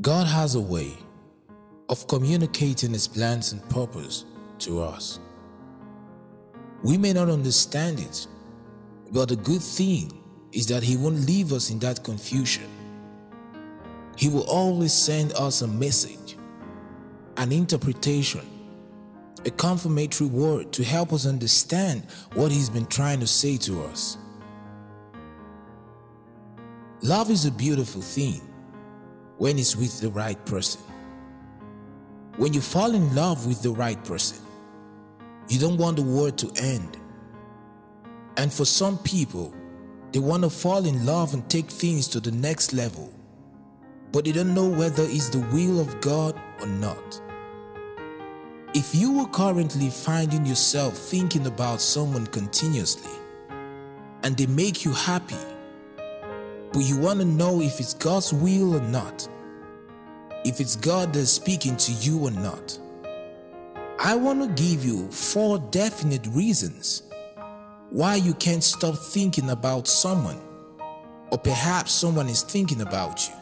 God has a way of communicating His plans and purpose to us. We may not understand it, but the good thing is that He won't leave us in that confusion. He will always send us a message, an interpretation, a confirmatory word to help us understand what He's been trying to say to us. Love is a beautiful thing when it's with the right person. When you fall in love with the right person, you don't want the world to end. And for some people, they want to fall in love and take things to the next level, but they don't know whether it's the will of God or not. If you are currently finding yourself thinking about someone continuously and they make you happy, but you want to know if it's God's will or not, if it's God that's speaking to you or not, I want to give you 4 definite reasons why you can't stop thinking about someone, or perhaps someone is thinking about you,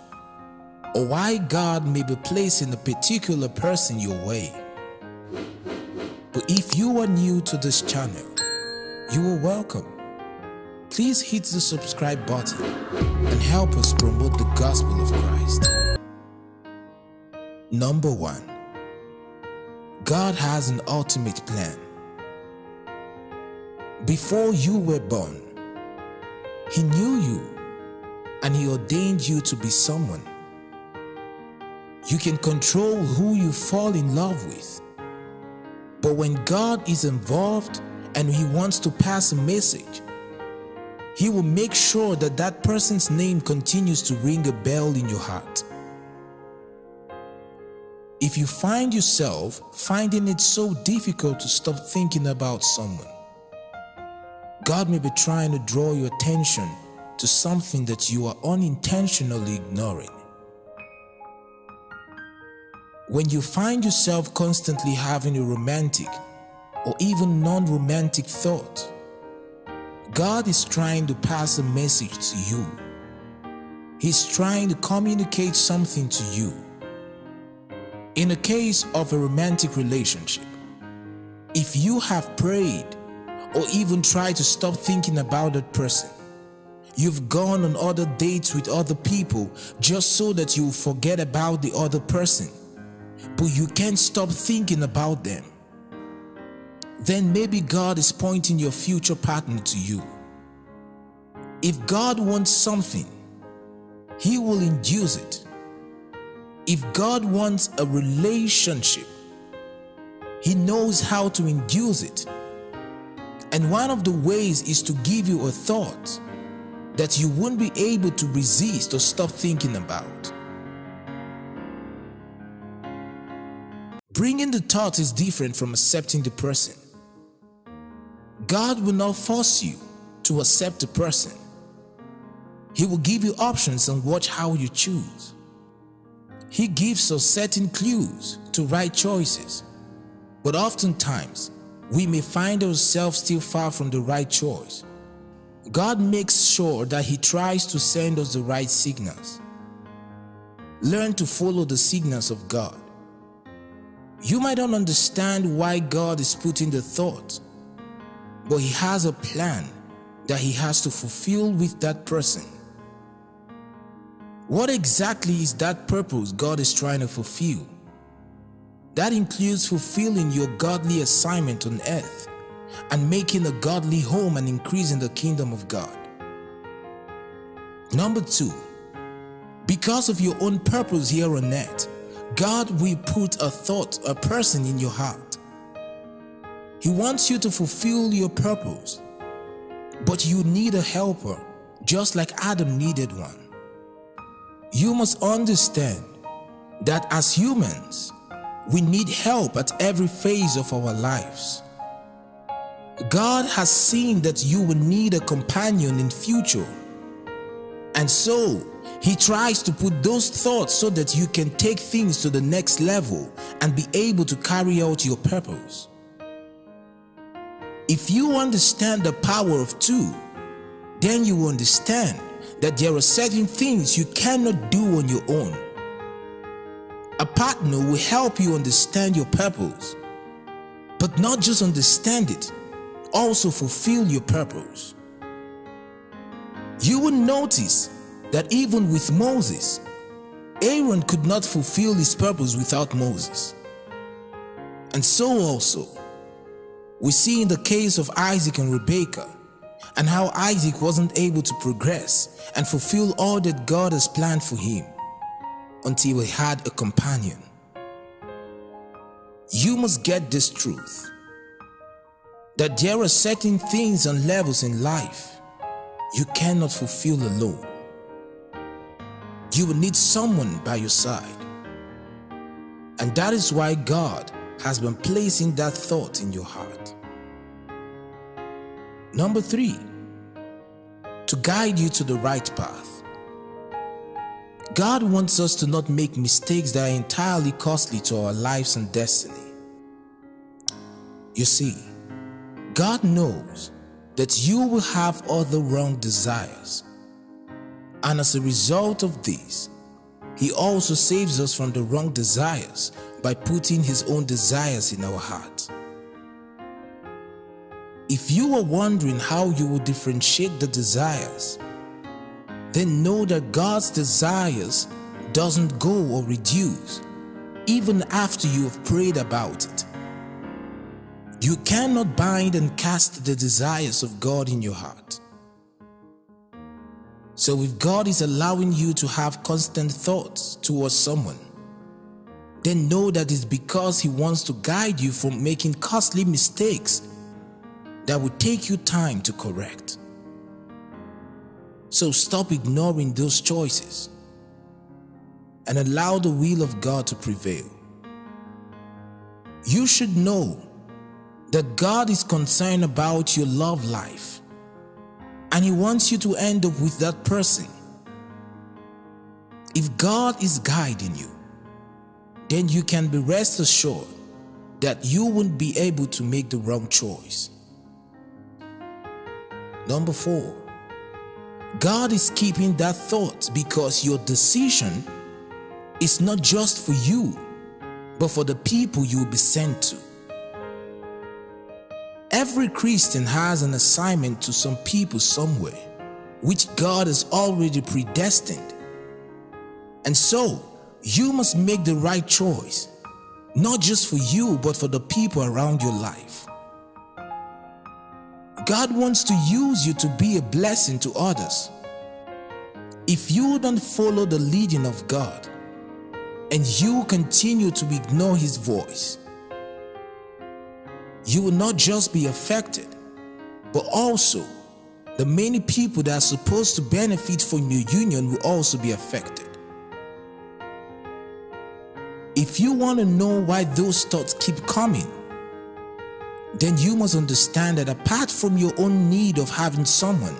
or why God may be placing a particular person your way. But if you are new to this channel, you are welcome. Please hit the subscribe button and help us promote the gospel of Christ. Number 1. God has an ultimate plan. Before you were born, He knew you and He ordained you to be someone. You can control who you fall in love with, but when God is involved and He wants to pass a message, He will make sure that that person's name continues to ring a bell in your heart. If you find yourself finding it so difficult to stop thinking about someone, God may be trying to draw your attention to something that you are unintentionally ignoring. When you find yourself constantly having a romantic or even non-romantic thought, God is trying to pass a message to you. He's trying to communicate something to you. In the case of a romantic relationship, if you have prayed or even tried to stop thinking about that person, you've gone on other dates with other people just so that you forget about the other person, but you can't stop thinking about them, then maybe God is pointing your future partner to you. If God wants something, He will induce it. If God wants a relationship, He knows how to induce it. And one of the ways is to give you a thought that you won't be able to resist or stop thinking about. Bringing the thought is different from accepting the person. God will not force you to accept the person. He will give you options and watch how you choose. He gives us certain clues to right choices, but oftentimes we may find ourselves still far from the right choice. God makes sure that He tries to send us the right signals. Learn to follow the signals of God. You might not understand why God is putting the thought, but He has a plan that He has to fulfill with that person. What exactly is that purpose God is trying to fulfill? That includes fulfilling your godly assignment on earth and making a godly home and increasing the kingdom of God. Number 2, because of your own purpose here on earth, God will put a thought, a person in your heart. He wants you to fulfill your purpose, but you need a helper, just like Adam needed one. You must understand that as humans, we need help at every phase of our lives. God has seen that you will need a companion in future, and so He tries to put those thoughts so that you can take things to the next level and be able to carry out your purpose. If you understand the power of 2, then you understand that there are certain things you cannot do on your own. A partner will help you understand your purpose, but not just understand it, also fulfill your purpose. You will notice that even with Moses, Aaron could not fulfill his purpose without Moses. And so also, we see in the case of Isaac and Rebekah, and how Isaac wasn't able to progress and fulfill all that God has planned for him until he had a companion. You must get this truth, that there are certain things and levels in life you cannot fulfill alone. You will need someone by your side. And that is why God has been placing that thought in your heart. Number 3, to guide you to the right path. God wants us to not make mistakes that are entirely costly to our lives and destiny. You see, God knows that you will have other wrong desires. And as a result of this, He also saves us from the wrong desires by putting His own desires in our heart. If you are wondering how you will differentiate the desires, then know that God's desires doesn't go or reduce even after you have prayed about it. You cannot bind and cast the desires of God in your heart. So if God is allowing you to have constant thoughts towards someone, then know that it's because He wants to guide you from making costly mistakes that will take you time to correct. So stop ignoring those choices and allow the will of God to prevail. You should know that God is concerned about your love life, and He wants you to end up with that person. If God is guiding you, then you can be rest assured that you won't be able to make the wrong choice. Number 4, God is keeping that thought because your decision is not just for you, but for the people you will be sent to. Every Christian has an assignment to some people somewhere, which God has already predestined. And so, you must make the right choice, not just for you, but for the people around your life. God wants to use you to be a blessing to others. If you don't follow the leading of God, and you continue to ignore His voice, you will not just be affected, but also the many people that are supposed to benefit from your union will also be affected. If you want to know why those thoughts keep coming, then you must understand that apart from your own need of having someone,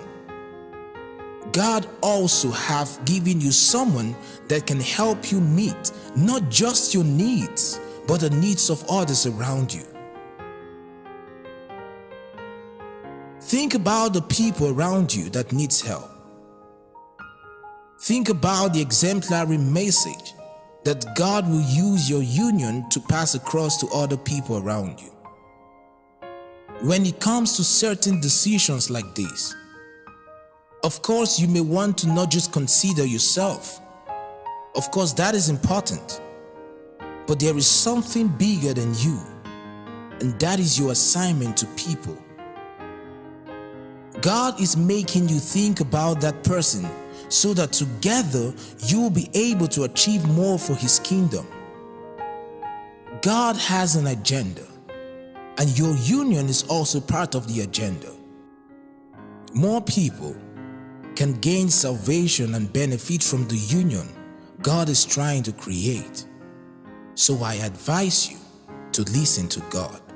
God also has given you someone that can help you meet not just your needs, but the needs of others around you. Think about the people around you that needs help. Think about the exemplary message that God will use your union to pass across to other people around you. When it comes to certain decisions like this, of course you may want to not just consider yourself. Of course that is important. But there is something bigger than you, and that is your assignment to people. God is making you think about that person, so that together you will be able to achieve more for His kingdom. God has an agenda, and your union is also part of the agenda. More people can gain salvation and benefit from the union God is trying to create. So I advise you to listen to God.